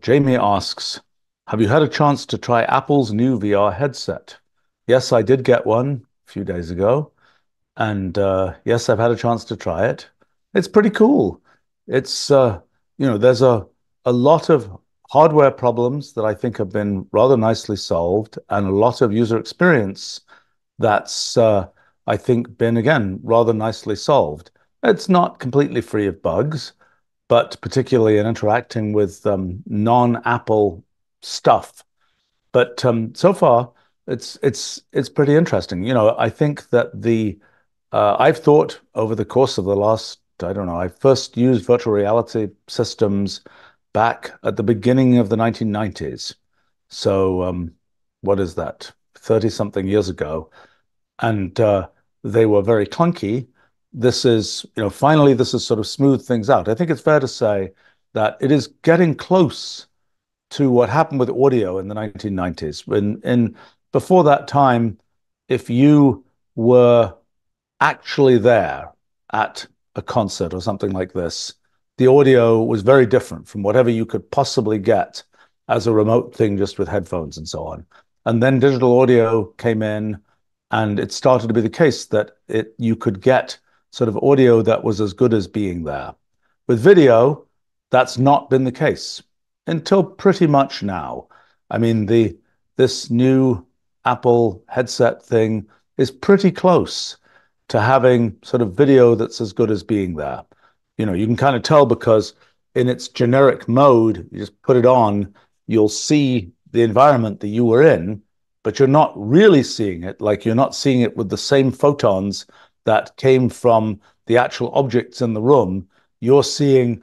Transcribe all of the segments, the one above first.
Jamie asks, have you had a chance to try Apple's new VR headset? Yes, I did get one a few days ago. And yes, I've had a chance to try it. It's pretty cool. It's, you know, there's a lot of hardware problems that I think have been rather nicely solved, and a lot of user experience that's, I think, been, again, rather nicely solved. It's not completely free of bugs, but particularly in interacting with non-Apple stuff. But so far, it's pretty interesting. You know, I think that the I've thought over the course of the last, I don't know, I first used virtual reality systems back at the beginning of the 1990s. So what is that? 30-something years ago. And they were very clunky. This is, you know, finally this has sort of smoothed things out. I think it's fair to say that it is getting close to what happened with audio in the 1990s. When before that time, if you were actually there at a concert or something like this, the audio was very different from whatever you could possibly get as a remote thing just with headphones and so on. And then digital audio came in, and it started to be the case that you could get sort of audio that was as good as being there. With video, that's not been the case until pretty much now. I mean, this new Apple headset thing is pretty close to having sort of video that's as good as being there. You know, you can kind of tell because in its generic mode, you just put it on, you'll see the environment that you were in, but you're not really seeing it. Like, you're not seeing it with the same photons that came from the actual objects in the room. You're seeing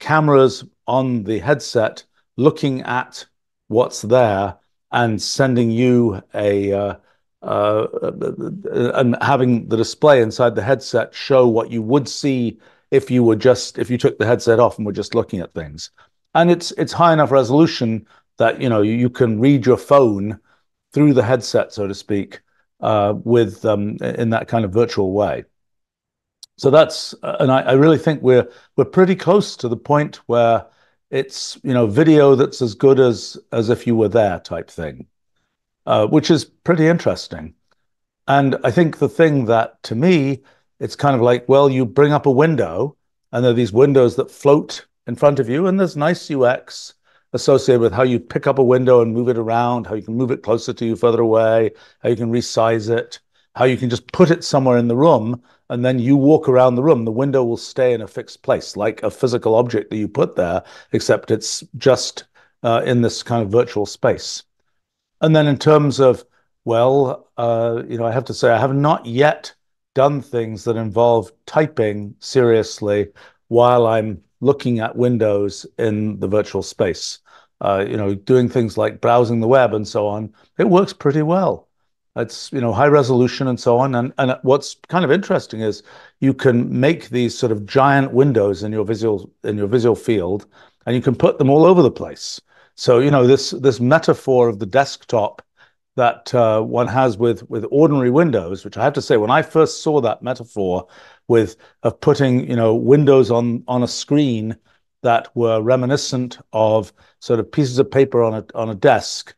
cameras on the headset looking at what's there and sending you a, and having the display inside the headset show what you would see if you were just, if you took the headset off and were just looking at things. And it's high enough resolution that, you know, you can read your phone through the headset, so to speak, with in that kind of virtual way. So that's, and I really think we're pretty close to the point where it's, you know, video that's as good as if you were there type thing, which is pretty interesting. And I think the thing that, to me, it's kind of like, well, you bring up a window, and there are these windows that float in front of you, and there's nice UX associated with how you pick up a window and move it around, how you can move it closer to you, further away, how you can resize it, how you can just put it somewhere in the room, and then you walk around the room. The window will stay in a fixed place, like a physical object that you put there, except it's just in this kind of virtual space. And then in terms of, well, you know, I have to say I have not yet done things that involve typing seriously while I'm looking at windows in the virtual space, you know, doing things like browsing the web and so on. It works pretty well. It's, you know, high resolution and so on. And what's kind of interesting is you can make these sort of giant windows in your visual field, and you can put them all over the place. So, you know, this metaphor of the desktop that one has with ordinary windows, which I have to say, when I first saw that metaphor of putting, you know, windows on a screen that were reminiscent of sort of pieces of paper on a desk,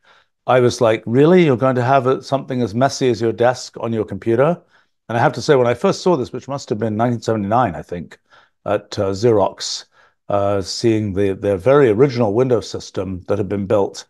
I was like, really? You're going to have something as messy as your desk on your computer? And I have to say, when I first saw this, which must have been 1979, I think, at Xerox, seeing their very original window system that had been built,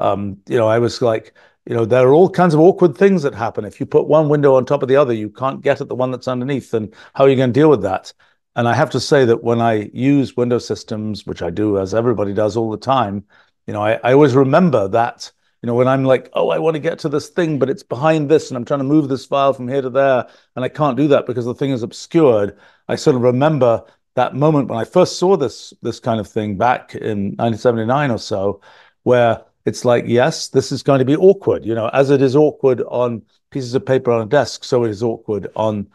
you know, I was like, you know, there are all kinds of awkward things that happen. If you put one window on top of the other, you can't get at the one that's underneath, and how are you going to deal with that? And I have to say that when I use window systems, which I do, as everybody does all the time, you know, I always remember that, you know, when I'm like, oh, I want to get to this thing, but it's behind this, and I'm trying to move this file from here to there, and I can't do that because the thing is obscured. I sort of remember that moment when I first saw this kind of thing back in 1979 or so, where it's like, yes, this is going to be awkward, you know, as it is awkward on pieces of paper on a desk, so it is awkward on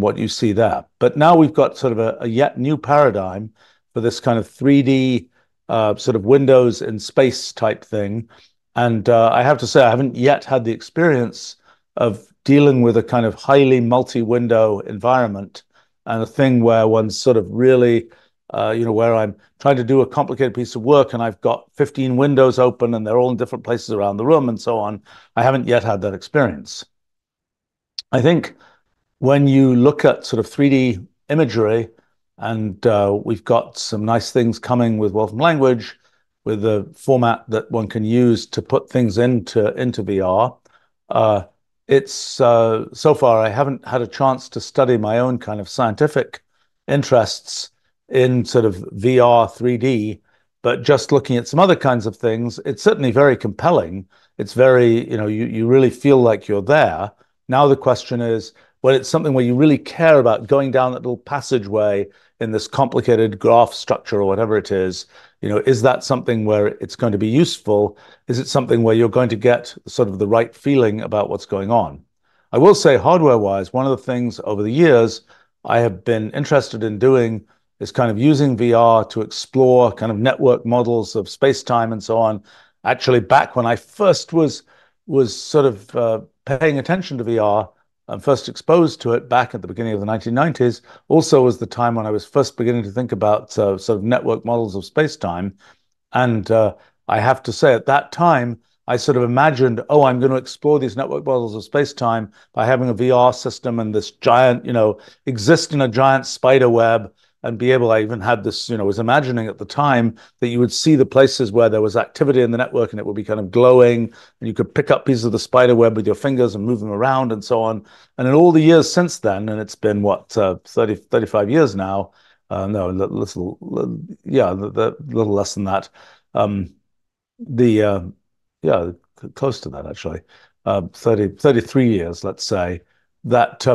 what you see there. But now we've got sort of a yet new paradigm for this kind of 3D sort of windows in space type thing. And I have to say, I haven't yet had the experience of dealing with a kind of highly multi-window environment and a thing where one's sort of really where I'm trying to do a complicated piece of work and I've got 15 windows open and they're all in different places around the room and so on. I haven't yet had that experience. I think when you look at sort of 3D imagery, and we've got some nice things coming with Wolfram language, with the format that one can use to put things into VR. So far I haven't had a chance to study my own kind of scientific interests in sort of VR 3D, but just looking at some other kinds of things, it's certainly very compelling. It's very, you really feel like you're there. Now the question is, well, it's something where you really care about going down that little passageway in this complicated graph structure or whatever it is. Is that something where it's going to be useful? Is it something where you're going to get sort of the right feeling about what's going on? I will say hardware-wise, one of the things over the years I have been interested in doing is kind of using VR to explore kind of network models of space-time and so on. Actually, back when I first was sort of paying attention to VR, and first exposed to it back at the beginning of the 1990s, also was the time when I was first beginning to think about sort of network models of space-time. And I have to say, at that time, I sort of imagined, oh, I'm going to explore these network models of space-time by having a VR system and this giant, exist in a giant spider web and be able, I even had this, was imagining at the time that you would see the places where there was activity in the network and it would be kind of glowing and you could pick up pieces of the spider web with your fingers and move them around and so on. And in all the years since then, and it's been what, 35 years now, a little less than that. Close to that actually, 33 years, let's say, that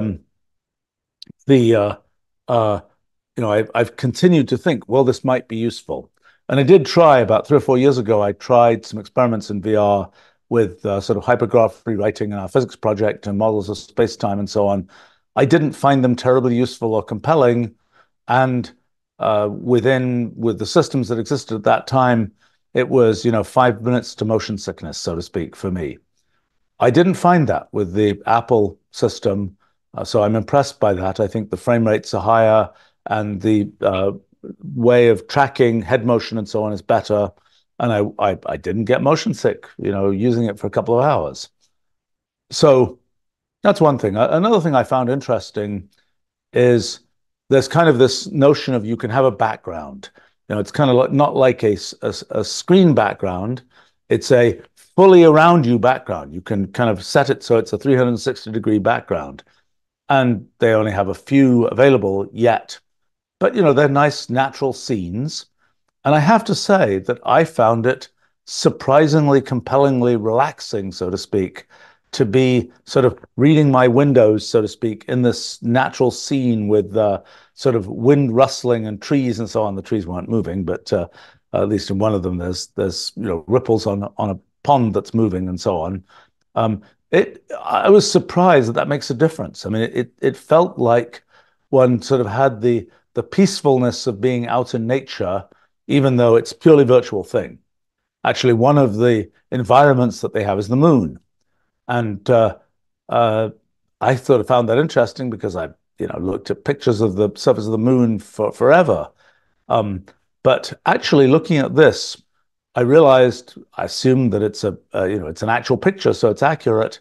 I've continued to think, well, this might be useful. And I did try about 3 or 4 years ago, I tried some experiments in VR with sort of hypergraph rewriting in our physics project and models of space-time and so on. I didn't find them terribly useful or compelling. And with the systems that existed at that time, it was, 5 minutes to motion sickness, so to speak, for me. I didn't find that with the Apple system. So I'm impressed by that. I think the frame rates are higher, and the way of tracking head motion and so on is better. And I didn't get motion sick, using it for a couple of hours. So that's one thing. Another thing I found interesting is there's kind of this notion of you can have a background. It's kind of like, not like a screen background. It's a fully around you background. You can kind of set it so it's a 360-degree background. And they only have a few available yet. But, they're nice natural scenes. And I have to say that I found it surprisingly, compellingly relaxing, so to speak, to be sort of reading my windows, so to speak, in this natural scene with sort of wind rustling and trees and so on. The trees weren't moving, but at least in one of them, there's ripples on a pond that's moving and so on. I was surprised that makes a difference. I mean, it felt like one sort of had the peacefulness of being out in nature, even though it's a purely virtual thing. Actually, one of the environments that they have is the moon. And I sort of found that interesting because I, looked at pictures of the surface of the moon for forever. But actually looking at this, I assumed that it's it's an actual picture, so it's accurate.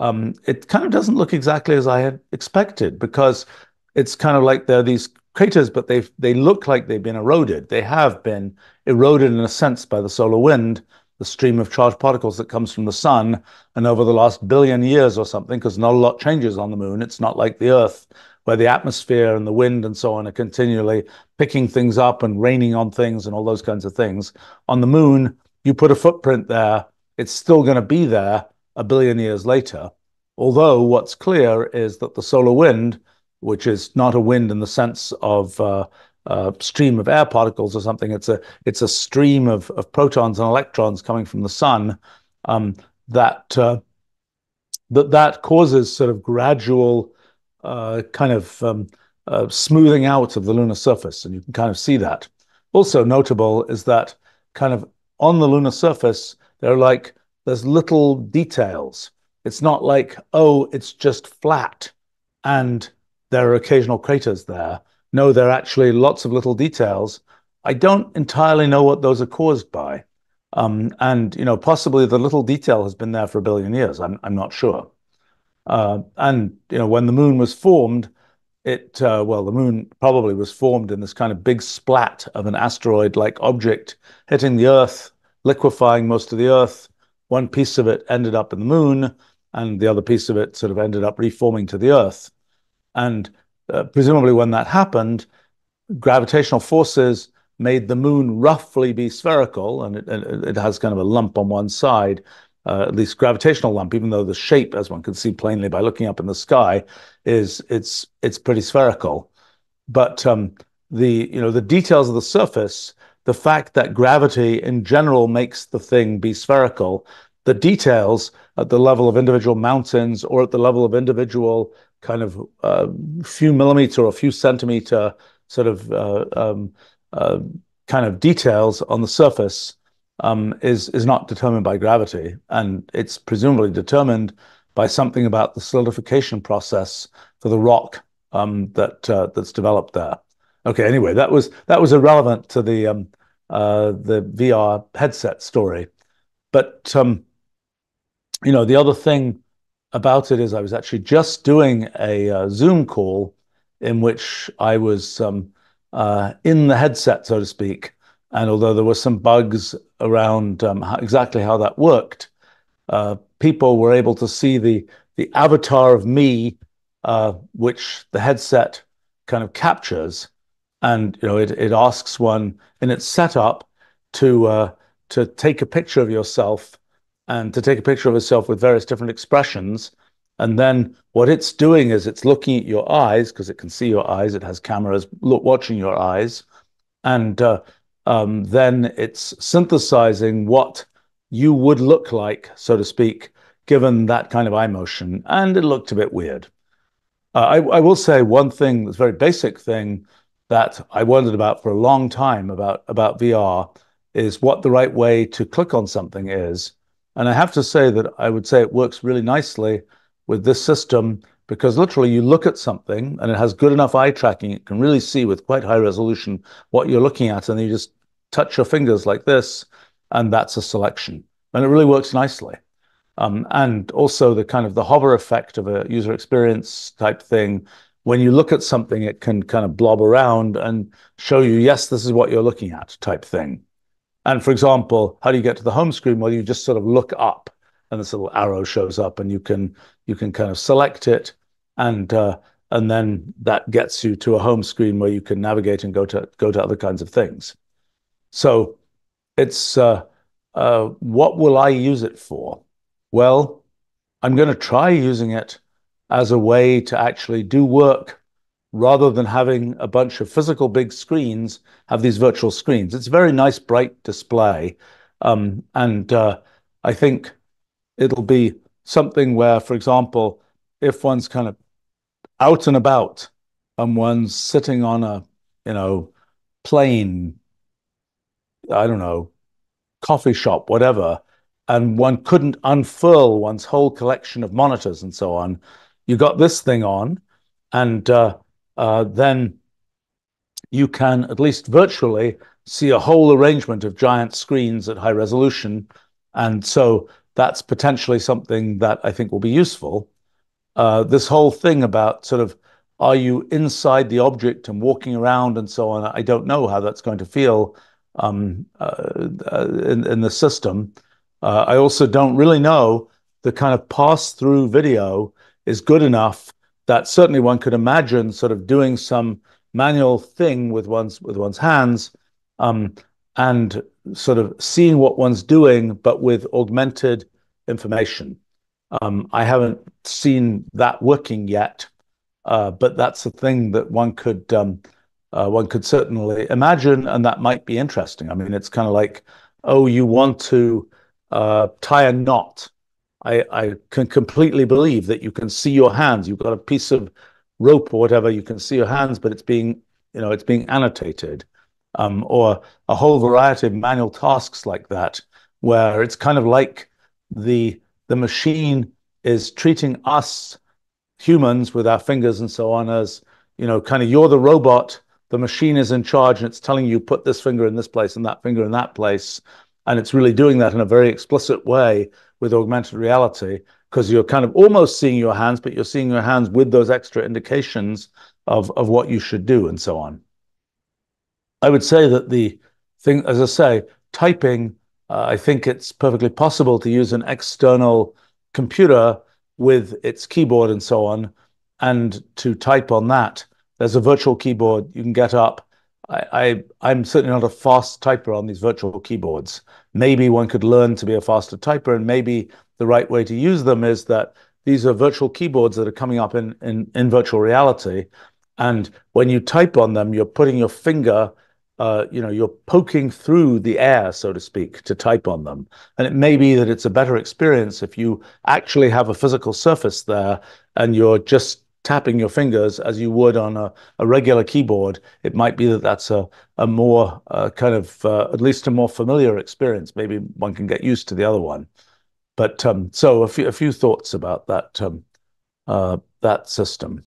It kind of doesn't look exactly as I had expected because it's kind of like there are these craters, but they look like they've been eroded. They have been eroded in a sense by the solar wind, the stream of charged particles that comes from the sun, and over the last billion years or something, because not a lot changes on the moon. It's not like the Earth, where the atmosphere and the wind and so on are continually picking things up and raining on things and all those kinds of things. On the moon, you put a footprint there, it's still going to be there a billion years later. Although what's clear is that the solar wind, which is not a wind in the sense of a stream of air particles or something, it's a stream of protons and electrons coming from the sun, that causes sort of gradual smoothing out of the lunar surface, and you can kind of see that. Also notable is that kind of on the lunar surface, there's little details. It's not like, oh, it's just flat, and there are occasional craters there. No, there are actually lots of little details. I don't entirely know what those are caused by. And, you know, possibly the little detail has been there for a billion years. I'm not sure. And, you know, when the moon was formed, well, the moon probably was formed in this kind of big splat of an asteroid-like object hitting the Earth, liquefying most of the Earth. One piece of it ended up in the moon, and the other piece of it sort of ended up reforming to the Earth. And presumably when that happened, gravitational forces made the moon roughly be spherical, and it has kind of a lump on one side, at least gravitational lump, even though the shape, as one can see plainly by looking up in the sky, it's pretty spherical. But the details of the surface, the fact that gravity in general makes the thing be spherical, the details at the level of individual mountains or at the level of individual kind of few millimeter or few centimeter sort of kind of details on the surface is not determined by gravity, and it's presumably determined by something about the solidification process for the rock that's developed there. Okay, anyway, that was irrelevant to the VR headset story, but the other thing about it is I was actually just doing a Zoom call in which I was in the headset, so to speak. And although there were some bugs around exactly how that worked, people were able to see the avatar of me, which the headset kind of captures, and it asks one in its setup to take a picture of yourself and to take a picture of yourself with various different expressions. And then what it's doing is it's looking at your eyes, because it can see your eyes. It has cameras watching your eyes, and then it's synthesizing what you would look like, so to speak, given that kind of eye motion. And it looked a bit weird. I will say one thing, this very basic thing that I wondered about for a long time about VR is what the right way to click on something is. And I have to say that I would say it works really nicely with this system, because literally you look at something and it has good enough eye tracking, it can really see with quite high resolution what you're looking at, and then you just touch your fingers like this, and that's a selection. And it really works nicely. And also the kind of the hover effect of a user experience type thing, when you look at something, it can kind of blob around and show you, yes, this is what you're looking at type thing. And for example, how do you get to the home screen? Well, you just sort of look up, and this little arrow shows up, and you can kind of select it, and then that gets you to a home screen where you can navigate and go to other kinds of things. So it's what will I use it for? Well, I'm going to try using it as a way to actually do work rather than having a bunch of physical big screens, have these virtual screens. It's a very nice, bright display, and I think it'll be something where, for example, if one's kind of out and about and one's sitting on a, plane, I don't know, coffee shop, whatever, and one couldn't unfurl one's whole collection of monitors and so on, you got this thing on, and then you can, at least virtually, see a whole arrangement of giant screens at high resolution, and so that's potentially something that I think will be useful. This whole thing about sort of, are you inside the object and walking around and so on, I don't know how that's going to feel in the system. I also don't really know the kind of pass-through video is good enough that certainly one could imagine sort of doing some manual thing with one's hands, and sort of seeing what one's doing, but with augmented information. I haven't seen that working yet, but that's a thing that one could certainly imagine, and that might be interesting. I mean, it's kind of like, oh, you want to tie a knot. I can completely believe that you can see your hands. You've got a piece of rope or whatever, you can see your hands, but it's being annotated. Or a whole variety of manual tasks like that, where it's kind of like the machine is treating us humans with our fingers and so on as you know, kind of you're the robot, the machine is in charge, and it's telling you put this finger in this place and that finger in that place. And it's really doing that in a very explicit way with augmented reality, because you're kind of almost seeing your hands, but you're seeing your hands with those extra indications of what you should do and so on. I would say that the thing, as I say, typing, I think it's perfectly possible to use an external computer with its keyboard and so on, and to type on that. There's a virtual keyboard you can get up. I'm certainly not a fast typer on these virtual keyboards. Maybe one could learn to be a faster typer, and maybe the right way to use them is that these are virtual keyboards that are coming up in virtual reality. And when you type on them, you're putting your finger, you're poking through the air, so to speak, to type on them. And it may be that it's a better experience if you actually have a physical surface there and you're just tapping your fingers as you would on a regular keyboard. It might be that that's a more at least a more familiar experience. Maybe one can get used to the other one. But so a few thoughts about that system.